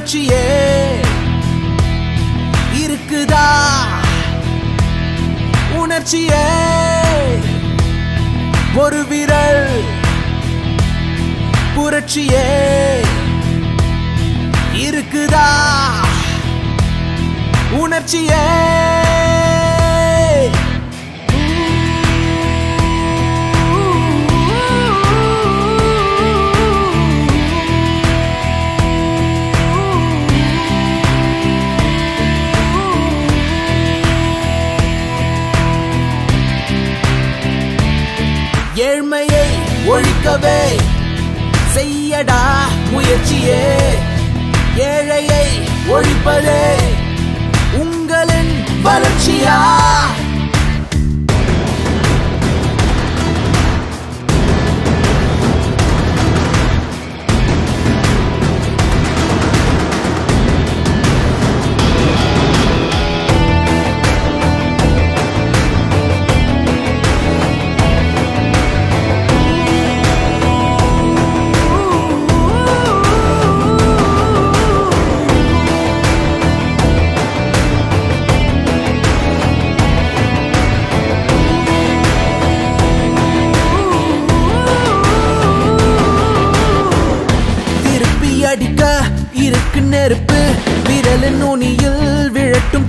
புரட்சியே இருக்குதா உணர்ச்சியே ஒரு விரல் புரட்சியே இருக்குதா உணர்ச்சியே ஏழ்மையை ஒழிக்கவே செய்யடா முயற்சியே ஏழையை ஒழிப்பதே உங்களின் வளர்ச்சியா அடிக்க இருக்கு நெருப்பு விரலின் நுனியில் விழட்டும்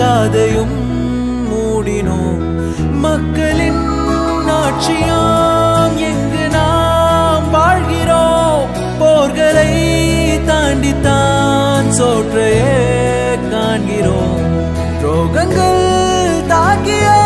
காதையும் மூடினோம் மக்களின் ஆட்சியாம் எங்கு நாம் வாழ்கிறோம் போர்களை தாண்டித்தான் சோற்றையே காண்கிறோம் துரோகங்கள் தாக்கிய